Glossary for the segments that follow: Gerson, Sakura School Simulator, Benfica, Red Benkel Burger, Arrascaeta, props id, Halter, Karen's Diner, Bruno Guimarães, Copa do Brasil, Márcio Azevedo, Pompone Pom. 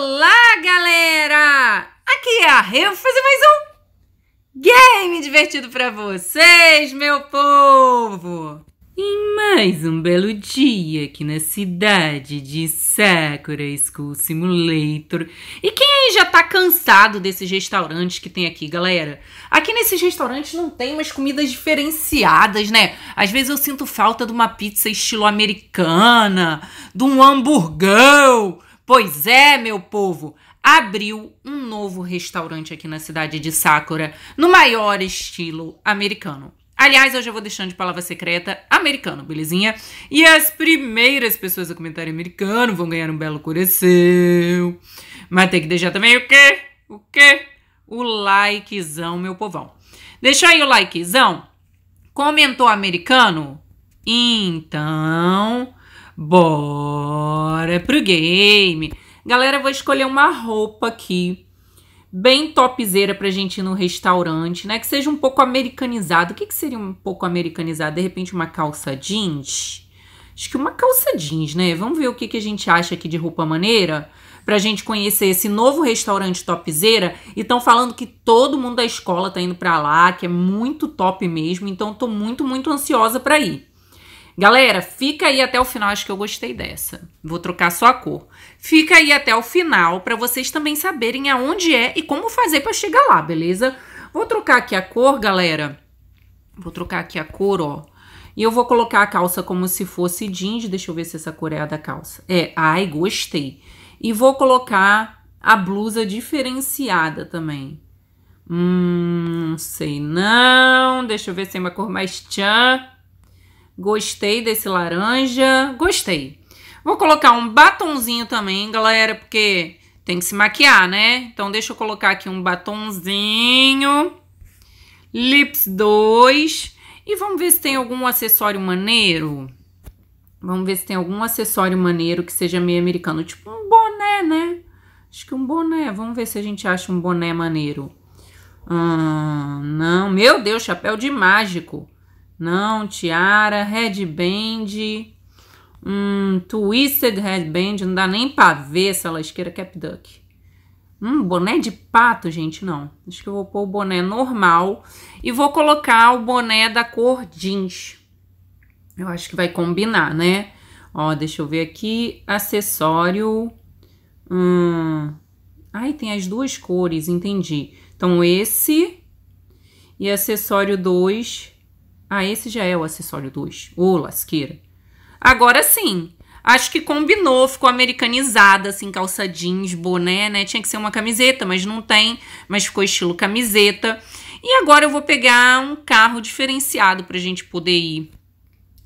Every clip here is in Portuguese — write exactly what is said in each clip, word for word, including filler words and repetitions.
Olá, galera! Aqui é a Rê, eu vou fazer mais um game divertido pra vocês, meu povo! E mais um belo dia aqui na cidade de Sakura School Simulator. E quem aí já tá cansado desses restaurantes que tem aqui, galera? Aqui nesses restaurantes não tem umas comidas diferenciadas, né? Às vezes eu sinto falta de uma pizza estilo americana, de um hamburgão. Pois é, meu povo, abriu um novo restaurante aqui na cidade de Sakura, no maior estilo americano. Aliás, eu já vou deixando de palavra secreta americano, belezinha? E as primeiras pessoas a comentarem americano vão ganhar um belo coração. Mas tem que deixar também o quê? O quê? O likezão, meu povão. Deixa aí o likezão. Comentou americano? Então, bora pro game. Galera, eu vou escolher uma roupa aqui. Bem topzeira pra gente ir no restaurante, né? Que seja um pouco americanizado. O que que seria um pouco americanizado? De repente uma calça jeans? Acho que uma calça jeans, né? Vamos ver o que que a gente acha aqui de roupa maneira pra gente conhecer esse novo restaurante topzeira. E estão falando que todo mundo da escola tá indo pra lá, que é muito top mesmo. Então tô muito, muito ansiosa pra ir. Galera, fica aí até o final. Acho que eu gostei dessa. Vou trocar só a cor. Fica aí até o final para vocês também saberem aonde é e como fazer para chegar lá, beleza? Vou trocar aqui a cor, galera. Vou trocar aqui a cor, ó. E eu vou colocar a calça como se fosse jeans. Deixa eu ver se essa cor é a da calça. É, ai, gostei. E vou colocar a blusa diferenciada também. Hum, não sei não. Deixa eu ver se tem uma cor mais tchan. Gostei desse laranja. Gostei. Vou colocar um batonzinho também, galera, porque tem que se maquiar, né? Então, deixa eu colocar aqui um batonzinho. Lips dois. E vamos ver se tem algum acessório maneiro. Vamos ver se tem algum acessório maneiro que seja meio americano. Tipo um boné, né? Acho que um boné. Vamos ver se a gente acha um boné maneiro. Ah, não. Meu Deus, chapéu de mágico. Não, tiara, headband, um twisted headband, não dá nem pra ver essa lasqueira cap duck. Hum, boné de pato, gente, não. Acho que eu vou pôr o boné normal e vou colocar o boné da cor jeans. Eu acho que vai combinar, né? Ó, deixa eu ver aqui, acessório. Hum. Ai, tem as duas cores, entendi. Então esse e acessório dois... Ah, esse já é o acessório dois. Ô, lasqueira. Agora sim. Acho que combinou. Ficou americanizada, assim, calça jeans, boné, né? Tinha que ser uma camiseta, mas não tem. Mas ficou estilo camiseta. E agora eu vou pegar um carro diferenciado pra gente poder ir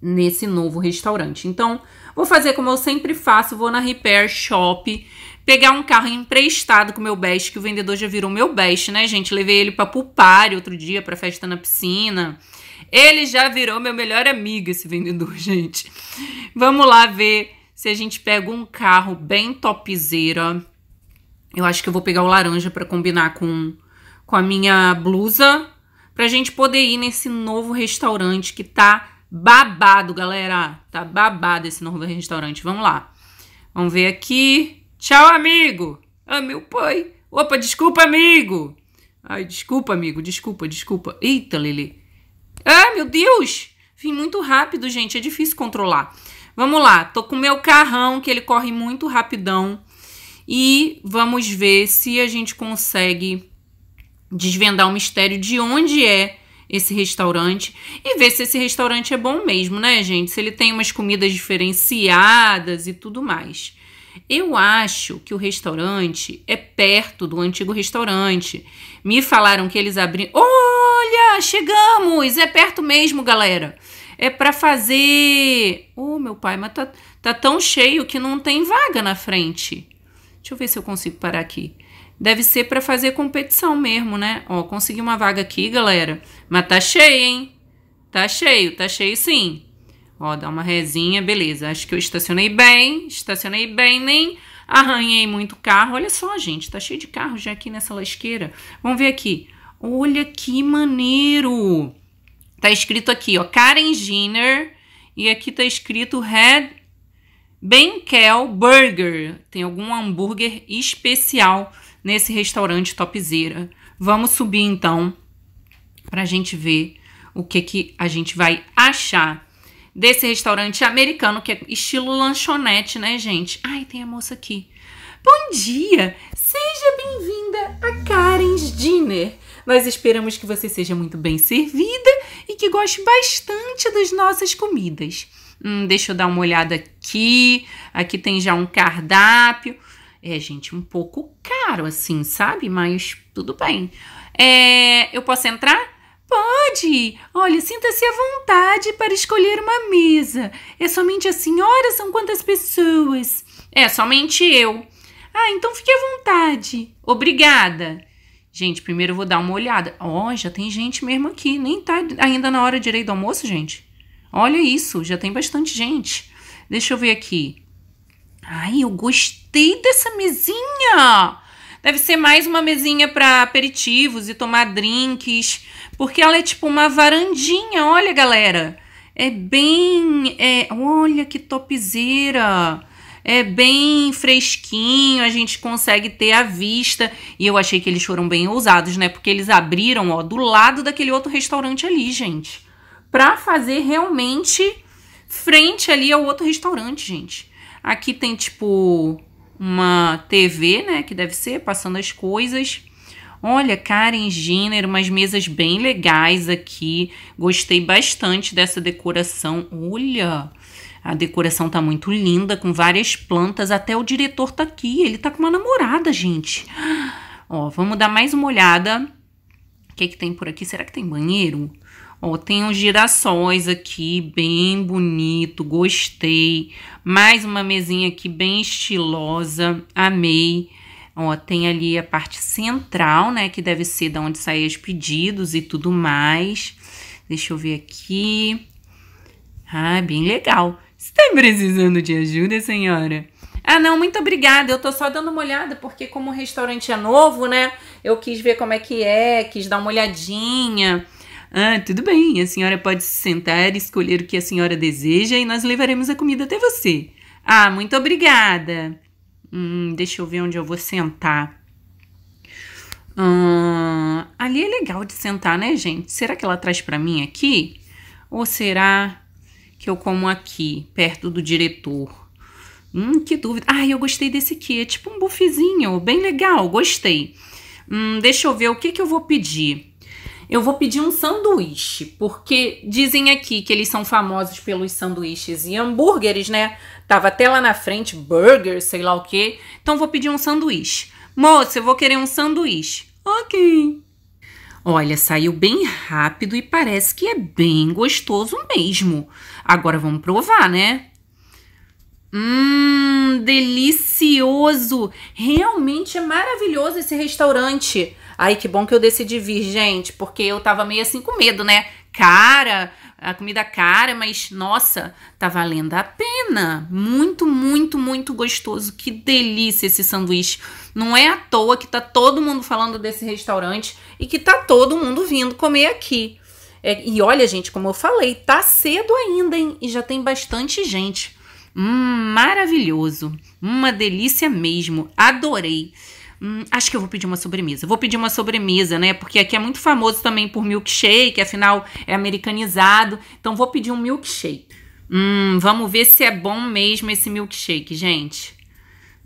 nesse novo restaurante. Então, vou fazer como eu sempre faço. Vou na Repair Shop. Pegar um carro emprestado com o meu best, que o vendedor já virou meu best, né, gente? Levei ele pra Pulpari outro dia, pra festa na piscina. Ele já virou meu melhor amigo, esse vendedor, gente. Vamos lá ver se a gente pega um carro bem topzeira. Eu acho que eu vou pegar o laranja pra combinar com, com a minha blusa. Pra gente poder ir nesse novo restaurante que tá babado, galera. Tá babado esse novo restaurante. Vamos lá. Vamos ver aqui. Tchau, amigo. Ah, meu pai. Opa, desculpa, amigo. Ai, desculpa, amigo. Desculpa, desculpa. Eita, Lili. Ah, meu Deus! Vim muito rápido, gente. É difícil controlar. Vamos lá. Tô com o meu carrão, que ele corre muito rapidão. E vamos ver se a gente consegue desvendar o mistério de onde é esse restaurante. E ver se esse restaurante é bom mesmo, né, gente? Se ele tem umas comidas diferenciadas e tudo mais. Eu acho que o restaurante é perto do antigo restaurante. Me falaram que eles abriram... Oh! Olha, chegamos! É perto mesmo, galera. É pra fazer... Oh, meu pai, mas tá, tá tão cheio que não tem vaga na frente. Deixa eu ver se eu consigo parar aqui. Deve ser pra fazer competição mesmo, né? Ó, consegui uma vaga aqui, galera. Mas tá cheio, hein? Tá cheio, tá cheio sim. Ó, dá uma rezinha, beleza. Acho que eu estacionei bem, estacionei bem, nem arranhei muito carro. Olha só, gente, tá cheio de carro já aqui nessa lasqueira. Vamos ver aqui. Olha que maneiro! Tá escrito aqui, ó, Karen's Diner. E aqui tá escrito Red Benkel Burger. Tem algum hambúrguer especial nesse restaurante topzera. Vamos subir então para a gente ver o que, que a gente vai achar desse restaurante americano, que é estilo lanchonete, né, gente? Ai, tem a moça aqui. Bom dia! Seja bem-vinda a Karen's Diner. Nós esperamos que você seja muito bem servida e que goste bastante das nossas comidas. Hum, deixa eu dar uma olhada aqui. Aqui tem já um cardápio. É, gente, um pouco caro assim, sabe? Mas tudo bem. É, eu posso entrar? Pode! Olha, sinta-se à vontade para escolher uma mesa. É somente a senhora? São quantas pessoas? É, somente eu. Ah, então fique à vontade. Obrigada. Gente, primeiro eu vou dar uma olhada. Ó, oh, já tem gente mesmo aqui. Nem tá ainda na hora direito do almoço, gente. Olha isso, já tem bastante gente. Deixa eu ver aqui. Ai, eu gostei dessa mesinha. Deve ser mais uma mesinha para aperitivos e tomar drinks, porque ela é tipo uma varandinha, olha, galera. É bem... É, olha que topzera. É bem fresquinho, a gente consegue ter a vista. E eu achei que eles foram bem ousados, né? Porque eles abriram, ó, do lado daquele outro restaurante ali, gente. Pra fazer realmente frente ali ao outro restaurante, gente. Aqui tem, tipo... uma T V, né, que deve ser, passando as coisas. Olha, Karen's Diner, umas mesas bem legais aqui. Gostei bastante dessa decoração. Olha, a decoração tá muito linda, com várias plantas. Até o diretor tá aqui, ele tá com uma namorada, gente. Ó, vamos dar mais uma olhada. O que é que tem por aqui? Será que tem banheiro? Ó, tem uns girassóis aqui, bem bonito, gostei. Mais uma mesinha aqui bem estilosa, amei. Ó, tem ali a parte central, né, que deve ser de onde saem os pedidos e tudo mais. Deixa eu ver aqui. Ah, bem legal. Você tá precisando de ajuda, senhora? Ah, não, muito obrigada. Eu tô só dando uma olhada, porque como o restaurante é novo, né, eu quis ver como é que é, quis dar uma olhadinha. Ah, tudo bem, a senhora pode se sentar e escolher o que a senhora deseja e nós levaremos a comida até você. Ah, muito obrigada. Hum, deixa eu ver onde eu vou sentar. Hum, ali é legal de sentar, né, gente? Será que ela traz pra mim aqui? Ou será que eu como aqui, perto do diretor? Hum, que dúvida. Ah, eu gostei desse aqui, é tipo um buffetzinho, bem legal, gostei. Hum, deixa eu ver o que que eu vou pedir. Eu vou pedir um sanduíche, porque dizem aqui que eles são famosos pelos sanduíches e hambúrgueres, né? Tava até lá na frente, burger, sei lá o quê. Então, vou pedir um sanduíche. Moça, eu vou querer um sanduíche. Ok. Olha, saiu bem rápido e parece que é bem gostoso mesmo. Agora, vamos provar, né? Hum, delicioso! Realmente é maravilhoso esse restaurante. Ai, que bom que eu decidi vir, gente, porque eu tava meio assim com medo, né? Cara, a comida cara, mas, nossa, tá valendo a pena. Muito, muito, muito gostoso. Que delícia esse sanduíche. Não é à toa que tá todo mundo falando desse restaurante e que tá todo mundo vindo comer aqui. É, e olha, gente, como eu falei, tá cedo ainda, hein? E já tem bastante gente. Hum, maravilhoso. Uma delícia mesmo. Adorei. Hum, acho que eu vou pedir uma sobremesa. Vou pedir uma sobremesa, né? Porque aqui é muito famoso também por milkshake, afinal é americanizado. Então vou pedir um milkshake. Hum, vamos ver se é bom mesmo esse milkshake, gente.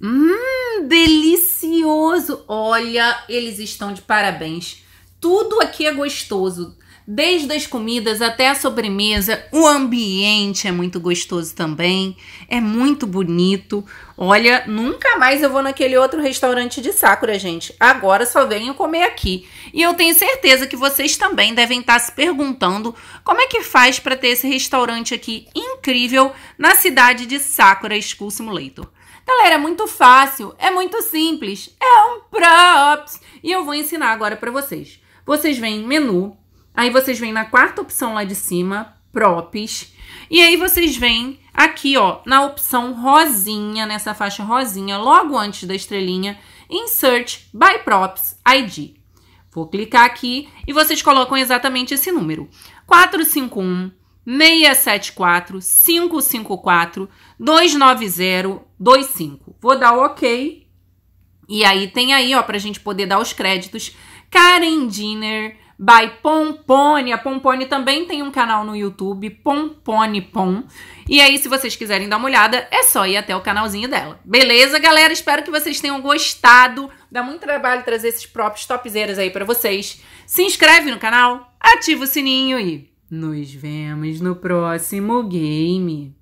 Hum, delicioso! Olha, eles estão de parabéns. Tudo aqui é gostoso. Desde as comidas até a sobremesa, o ambiente é muito gostoso também, é muito bonito. Olha, nunca mais eu vou naquele outro restaurante de Sakura, gente. Agora só venho comer aqui. E eu tenho certeza que vocês também devem estar se perguntando como é que faz para ter esse restaurante aqui incrível na cidade de Sakura School Simulator. Galera, é muito fácil, é muito simples, é um props. E eu vou ensinar agora para vocês. Vocês vêm em menu. Aí vocês vêm na quarta opção lá de cima, props. E aí vocês vêm aqui, ó, na opção rosinha, nessa faixa rosinha, logo antes da estrelinha, Insert by Props I D. Vou clicar aqui e vocês colocam exatamente esse número. seis sete quatro, cinco cinco quatro, dois nove zero dois cinco. Vou dar o OK. E aí tem aí, ó, pra gente poder dar os créditos. Karen's Diner by Pompone. A Pompone também tem um canal no YouTube, Pompone Pom. E aí, se vocês quiserem dar uma olhada, é só ir até o canalzinho dela. Beleza, galera? Espero que vocês tenham gostado. Dá muito trabalho trazer esses próprios topzeiras aí pra vocês. Se inscreve no canal, ativa o sininho e nos vemos no próximo game.